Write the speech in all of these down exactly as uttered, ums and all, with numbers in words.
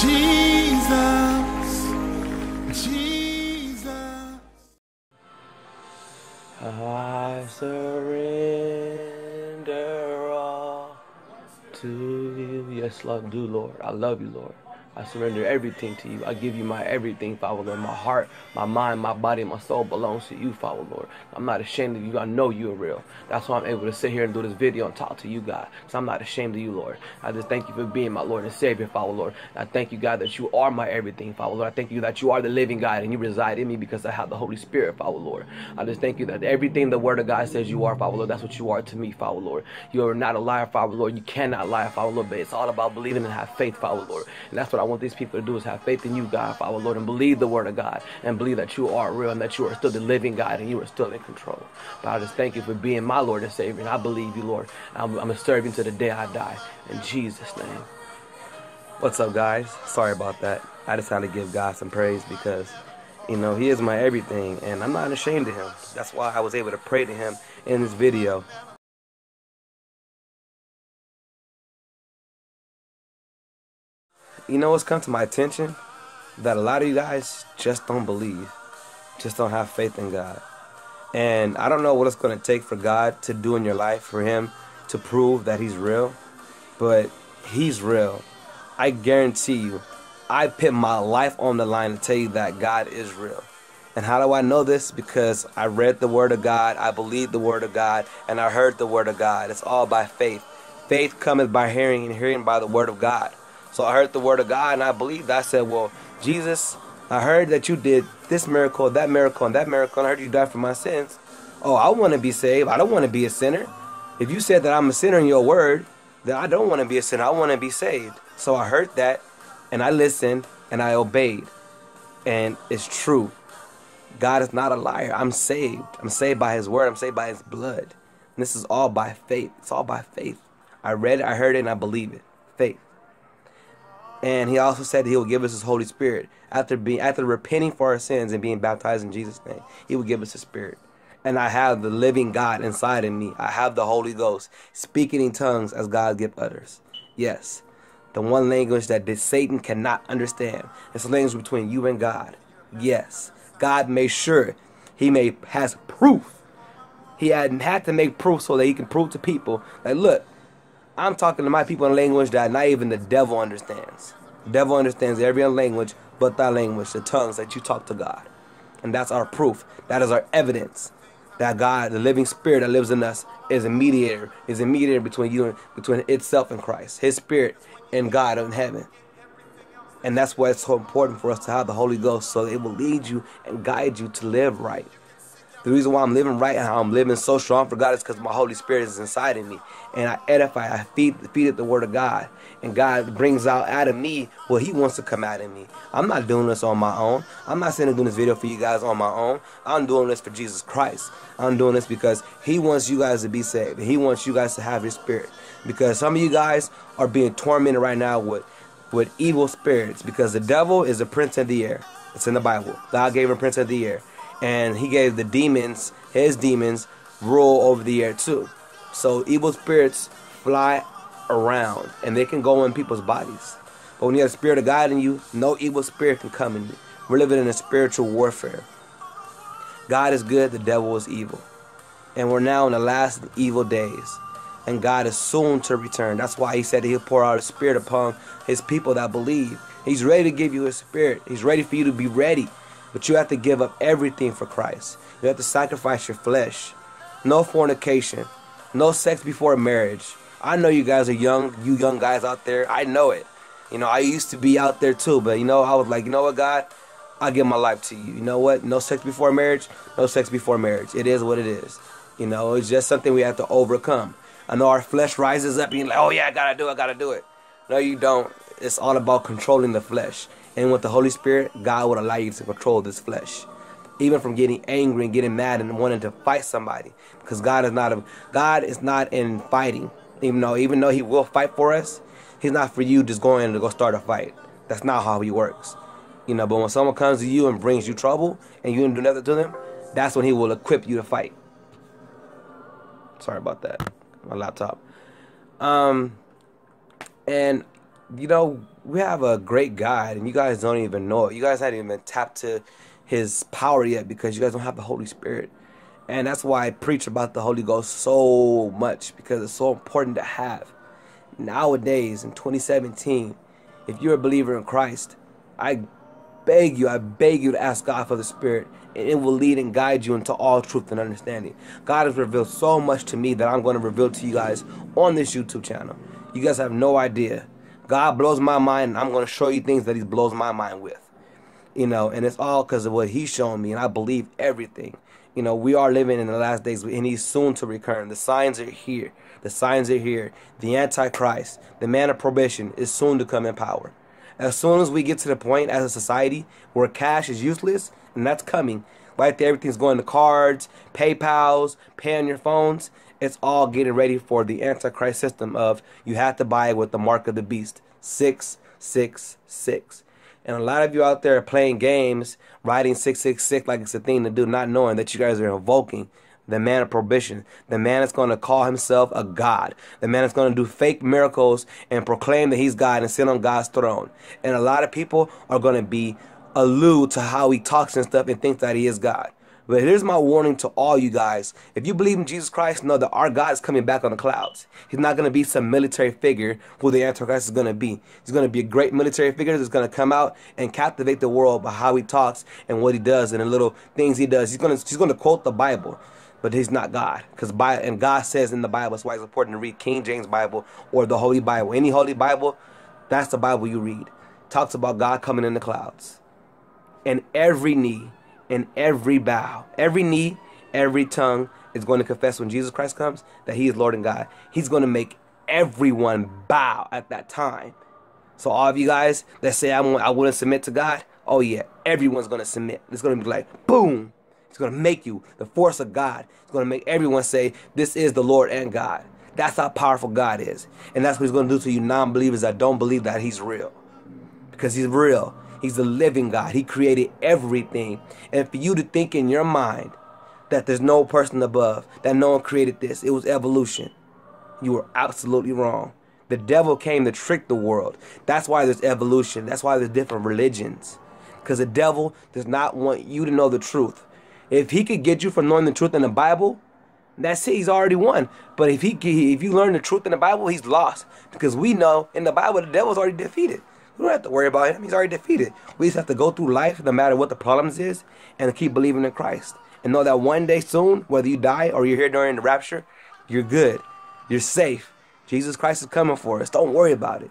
Jesus, Jesus. I surrender all to you. Yes, Lord, do, Lord. I love you, Lord. I surrender everything to you. I give you my everything, Father Lord. My heart, my mind, my body, my soul belongs to you, Father Lord. I'm not ashamed of you. I know you are real. That's why I'm able to sit here and do this video and talk to you, God. So I'm not ashamed of you, Lord. I just thank you for being my Lord and Savior, Father Lord. And I thank you, God, that you are my everything, Father Lord. I thank you that you are the living God and you reside in me because I have the Holy Spirit, Father Lord. I just thank you that everything the Word of God says you are, Father Lord, that's what you are to me, Father Lord. You are not a liar, Father Lord. You cannot lie, Father Lord, but it's all about believing and have faith, Father Lord. And that's what I want these people to do, is have faith in you, God, Father Lord, and believe the Word of God and believe that you are real and that you are still the living God and you are still in control. But I just thank you for being my Lord and Savior, and I believe you, Lord. I'm, I'm a servant to the day I die. In Jesus' name. What's up, guys? Sorry about that. I decided to give God some praise because, you know, He is my everything and I'm not ashamed of Him. That's why I was able to pray to Him in this video. You know, it's come to my attention that a lot of you guys just don't believe, just don't have faith in God. And I don't know what it's going to take for God to do in your life, for Him to prove that He's real, but He's real. I guarantee you, I put my life on the line to tell you that God is real. And how do I know this? Because I read the Word of God, I believed the Word of God, and I heard the Word of God. It's all by faith. Faith cometh by hearing, and hearing by the Word of God. So I heard the Word of God and I believed. I said, well, Jesus, I heard that you did this miracle, that miracle, and that miracle, and I heard you died for my sins. Oh, I want to be saved. I don't want to be a sinner. If you said that I'm a sinner in your word, then I don't want to be a sinner. I want to be saved. So I heard that and I listened and I obeyed. And it's true. God is not a liar. I'm saved. I'm saved by His word. I'm saved by His blood. And this is all by faith. It's all by faith. I read it, I heard it, and I believe it. Faith. And He also said that He will give us His Holy Spirit. After being, after repenting for our sins and being baptized in Jesus' name, He will give us His Spirit. And I have the living God inside of me. I have the Holy Ghost, speaking in tongues as God gives others. Yes, the one language that Satan cannot understand. It's the language between you and God. Yes, God made sure He made, has proof. He had, had to make proof so that He can prove to people that, look, I'm talking to my people in a language that not even the devil understands. The devil understands every other language but that language, the tongues that you talk to God. And that's our proof. That is our evidence that God, the living Spirit that lives in us, is a mediator, is a mediator between you and between itself and Christ, His Spirit and God in heaven. And that's why it's so important for us to have the Holy Ghost, so it will lead you and guide you to live right. The reason why I'm living right and how I'm living so strong for God is because my Holy Spirit is inside of me. And I edify, I feed, feed it the Word of God. And God brings out out of me what He wants to come out of me. I'm not doing this on my own. I'm not sitting doing this video for you guys on my own. I'm doing this for Jesus Christ. I'm doing this because He wants you guys to be saved. And He wants you guys to have His Spirit. Because some of you guys are being tormented right now with, with evil spirits. Because the devil is the prince of the air. It's in the Bible. God gave him prince of the air. And He gave the demons, His demons, rule over the air too. So evil spirits fly around and they can go in people's bodies. But when you have the Spirit of God in you, no evil spirit can come in you. We're living in a spiritual warfare. God is good, the devil is evil. And we're now in the last evil days. And God is soon to return. That's why He said He'll pour out His Spirit upon His people that believe. He's ready to give you His Spirit. He's ready for you to be ready. But you have to give up everything for Christ. You have to sacrifice your flesh. No fornication. No sex before marriage. I know you guys are young. You young guys out there. I know it. You know, I used to be out there too. But, you know, I was like, you know what, God? I'll give my life to you. You know what? No sex before marriage. No sex before marriage. It is what it is. You know, it's just something we have to overcome. I know our flesh rises up and you're like, oh, yeah, I got to do it. I got to do it. No, you don't. It's all about controlling the flesh. And with the Holy Spirit, God would allow you to control this flesh. Even from getting angry and getting mad and wanting to fight somebody. Because God is not a, God is not in fighting. Even though, even though He will fight for us, He's not for you just going to go start a fight. That's not how He works. You know, but when someone comes to you and brings you trouble and you don't do nothing to them, that's when He will equip you to fight. Sorry about that. My laptop. Um, and, you know, we have a great God, and you guys don't even know it. You guys haven't even tapped to his power yet because you guys don't have the Holy Spirit. And that's why I preach about the Holy Ghost so much, because it's so important to have. Nowadays, in twenty seventeen, if you're a believer in Christ, I beg you, I beg you to ask God for the Spirit, and it will lead and guide you into all truth and understanding. God has revealed so much to me that I'm going to reveal to you guys on this YouTube channel. You guys have no idea. God blows my mind, and I'm going to show you things that he blows my mind with. You know, and it's all because of what he's shown me, and I believe everything. You know, we are living in the last days, and he's soon to return. The signs are here. The signs are here. The Antichrist, the man of prohibition, is soon to come in power. As soon as we get to the point as a society where cash is useless, and that's coming, right there, everything's going to cards, PayPals, pay on your phones. It's all getting ready for the Antichrist system of you have to buy it with the mark of the beast, six six six. And a lot of you out there are playing games, writing six six six like it's a thing to do, not knowing that you guys are invoking the man of prohibition, the man that's going to call himself a god, the man that's going to do fake miracles and proclaim that he's God and sit on God's throne. And a lot of people are going to be allude to how he talks and stuff and think that he is God. But here's my warning to all you guys. If you believe in Jesus Christ, know that our God is coming back on the clouds. He's not going to be some military figure who the Antichrist is going to be. He's going to be a great military figure that's going to come out and captivate the world by how he talks and what he does and the little things he does. He's going to, he's going to quote the Bible, but he's not God. Because and God says in the Bible, that's why it's important to read King James Bible or the Holy Bible. Any Holy Bible, that's the Bible you read. It talks about God coming in the clouds. And every knee, and every bow, every knee, every tongue is going to confess when Jesus Christ comes that he is Lord and God. He's going to make everyone bow at that time. So all of you guys that say I'm, I wouldn't submit to God, oh yeah, everyone's going to submit. It's going to be like, boom. It's going to make you the force of God. It's going to make everyone say, this is the Lord and God. That's how powerful God is. And that's what he's going to do to you non-believers that don't believe that he's real. Because he's real. He's the living God. He created everything. And for you to think in your mind that there's no person above, that no one created this, it was evolution, you were absolutely wrong. The devil came to trick the world. That's why there's evolution. That's why there's different religions. Because the devil does not want you to know the truth. If he could get you from knowing the truth in the Bible, that's it. He's already won. But if, he, if you learn the truth in the Bible, he's lost. Because we know in the Bible, the devil's already defeated. We don't have to worry about him. He's already defeated. We just have to go through life, no matter what the problems is, and keep believing in Christ. And know that one day soon, whether you die or you're here during the rapture, you're good. You're safe. Jesus Christ is coming for us. Don't worry about it.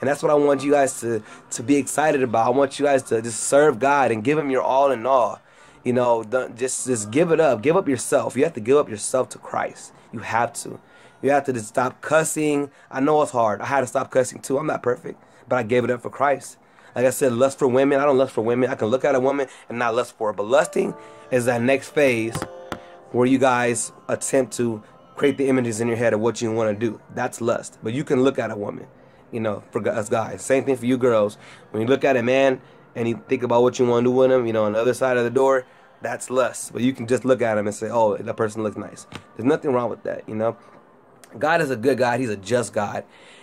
And that's what I want you guys to, to be excited about. I want you guys to just serve God and give him your all in all. You know, just, just give it up. Give up yourself. You have to give up yourself to Christ. You have to. You have to just stop cussing. I know it's hard. I had to stop cussing too. I'm not perfect. But I gave it up for Christ. Like I said, lust for women. I don't lust for women. I can look at a woman and not lust for her. But lusting is that next phase where you guys attempt to create the images in your head of what you want to do. That's lust. But you can look at a woman, you know, for us guys. Same thing for you girls. When you look at a man and you think about what you want to do with him, you know, on the other side of the door, that's lust. But you can just look at him and say, oh, that person looks nice. There's nothing wrong with that, you know. God is a good God. He's a just God.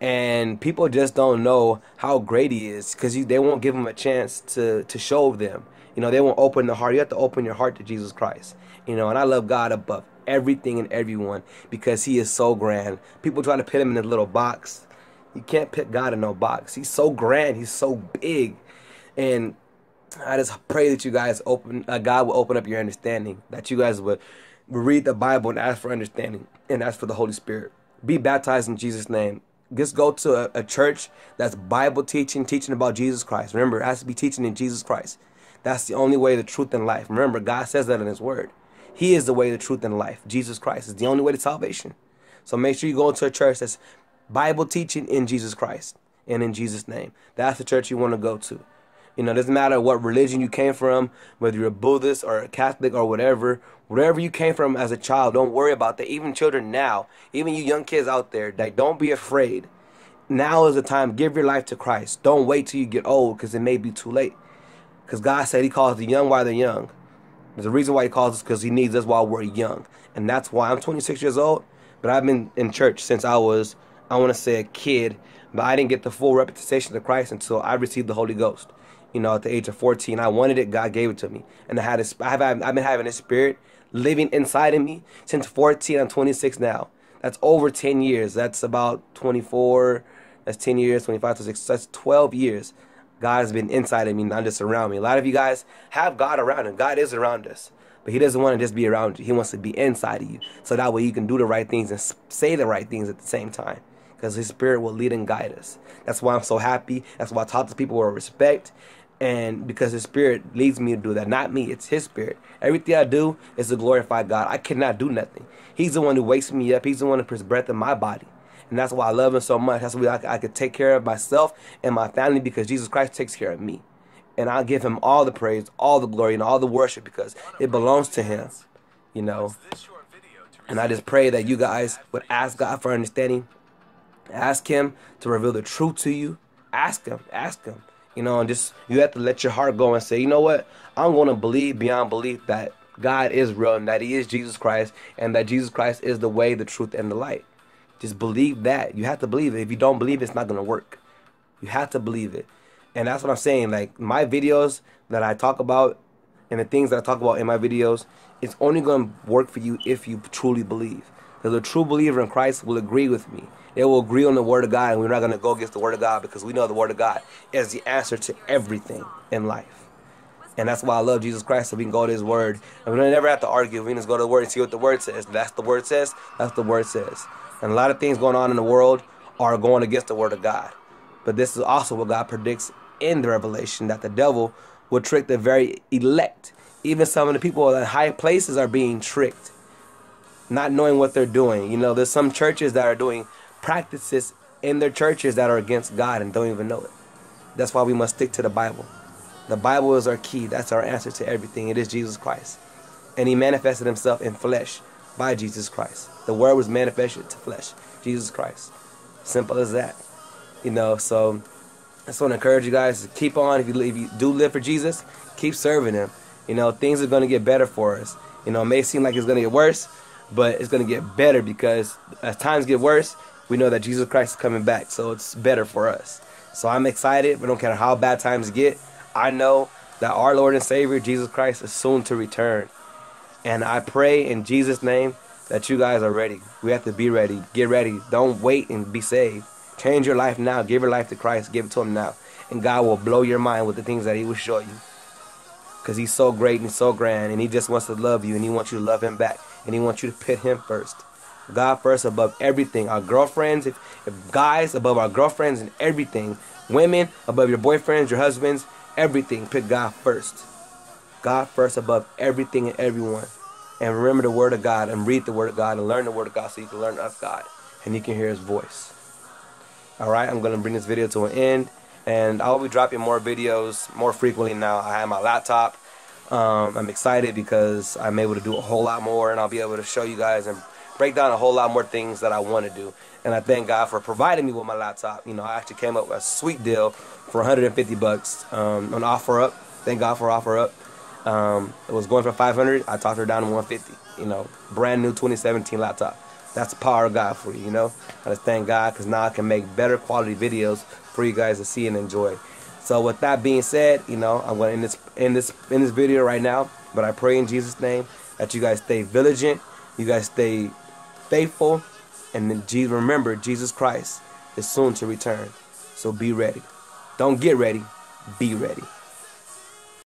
And people just don't know how great he is because they won't give him a chance to, to show them. You know, they won't open the heart. You have to open your heart to Jesus Christ. You know, and I love God above everything and everyone because he is so grand. People try to put him in a little box. You can't put God in no box. He's so grand. He's so big. And I just pray that you guys open, uh, God will open up your understanding, that you guys would read the Bible and ask for understanding and ask for the Holy Spirit. Be baptized in Jesus' name. Just go to a, a church that's Bible teaching, teaching about Jesus Christ. Remember, it has to be teaching in Jesus Christ. That's the only way, the truth, and life. Remember, God says that in his word. He is the way, the truth, and life. Jesus Christ is the only way to salvation. So make sure you go into a church that's Bible teaching in Jesus Christ and in Jesus' name. That's the church you want to go to. You know, it doesn't matter what religion you came from, whether you're a Buddhist or a Catholic or whatever. Wherever you came from as a child, don't worry about that. Even children now, even you young kids out there, like, don't be afraid. Now is the time. Give your life to Christ. Don't wait till you get old because it may be too late. Because God said he calls the young while they're young. There's a reason why he calls us, because he needs us while we're young. And that's why I'm twenty-six years old, but I've been in church since I was, I want to say, a kid but I didn't get the full representation of Christ until I received the Holy Ghost. You know, at the age of fourteen, I wanted it. God gave it to me, and I had this. I've I've been having this spirit living inside of me since fourteen. I'm twenty-six now. That's over ten years. That's about twenty-four. That's ten years. twenty-five to six. That's twelve years. God's been inside of me, not just around me. A lot of you guys have God around, and God is around us, but He doesn't want to just be around you. He wants to be inside of you, so that way you can do the right things and say the right things at the same time, because His Spirit will lead and guide us. That's why I'm so happy. That's why I talk to people with respect. And because His Spirit leads me to do that, not me, it's His Spirit. Everything I do is to glorify God. I cannot do nothing. He's the one who wakes me up. He's the one who puts breath in my body. And that's why I love Him so much. That's why I, I could take care of myself and my family, because Jesus Christ takes care of me. And I give Him all the praise, all the glory, and all the worship, because it belongs to Him, you know. And I just pray that you guys would ask God for understanding. Ask Him to reveal the truth to you. Ask Him. Ask Him. You know, and just, you have to let your heart go and say, you know what, I'm going to believe beyond belief that God is real and that He is Jesus Christ and that Jesus Christ is the way, the truth, and the light. Just believe that. You have to believe it. If you don't believe it, it's not going to work. You have to believe it. And that's what I'm saying. Like, my videos that I talk about and the things that I talk about in my videos, it's only going to work for you if you truly believe. Because a true believer in Christ will agree with me. They will agree on the Word of God, and we're not going to go against the Word of God, because we know the Word of God is the answer to everything in life. And that's why I love Jesus Christ, so we can go to His Word. And we don't never have to argue. We can just go to the Word and see what the Word says. That's the Word says. That's the Word says. And a lot of things going on in the world are going against the Word of God. But this is also what God predicts in the Revelation, that the devil will trick the very elect. Even some of the people in high places are being tricked, not knowing what they're doing. You know, there's some churches that are doing practices in their churches that are against God and don't even know it. That's why we must stick to the Bible. The Bible is our key. That's our answer to everything. It is Jesus Christ. And He manifested Himself in flesh by Jesus Christ. The Word was manifested to flesh, Jesus Christ. Simple as that. You know, so I just want to encourage you guys to keep on. If you, if you do live for Jesus, keep serving Him. You know, things are going to get better for us. You know, it may seem like it's going to get worse, but it's going to get better, because as times get worse, we know that Jesus Christ is coming back, so it's better for us. So I'm excited. We don't care how bad times get. I know that our Lord and Savior, Jesus Christ, is soon to return. And I pray in Jesus' name that you guys are ready. We have to be ready. Get ready. Don't wait and be saved. Change your life now. Give your life to Christ. Give it to Him now. And God will blow your mind with the things that He will show you. Because He's so great and He's so grand, and He just wants to love you, and He wants you to love Him back, and He wants you to put Him first. God first above everything. Our girlfriends, if, if guys above our girlfriends and everything. Women above your boyfriends, your husbands, everything. Put God first. God first above everything and everyone. And remember the Word of God, and read the Word of God, and learn the Word of God, so you can learn of God and you can hear His voice. Alright, I'm going to bring this video to an end, and I'll be dropping more videos more frequently now. I have my laptop. Um, I'm excited because I'm able to do a whole lot more, and I'll be able to show you guys and break down a whole lot more things that I want to do. And I thank God for providing me with my laptop. You know, I actually came up with a sweet deal for one hundred fifty bucks um, on OfferUp. Thank God for OfferUp. Um, it was going for five hundred. I talked her down to one fifty. You know, brand new twenty seventeen laptop. That's the power of God for you, you know. I just thank God, because now I can make better quality videos for you guys to see and enjoy. So with that being said, you know, I'm going to end this, end this, end this video right now. But I pray in Jesus' name that you guys stay vigilant. You guys stay faithful, and then Jesus, remember, Jesus Christ is soon to return, so be ready. Don't get ready, be ready.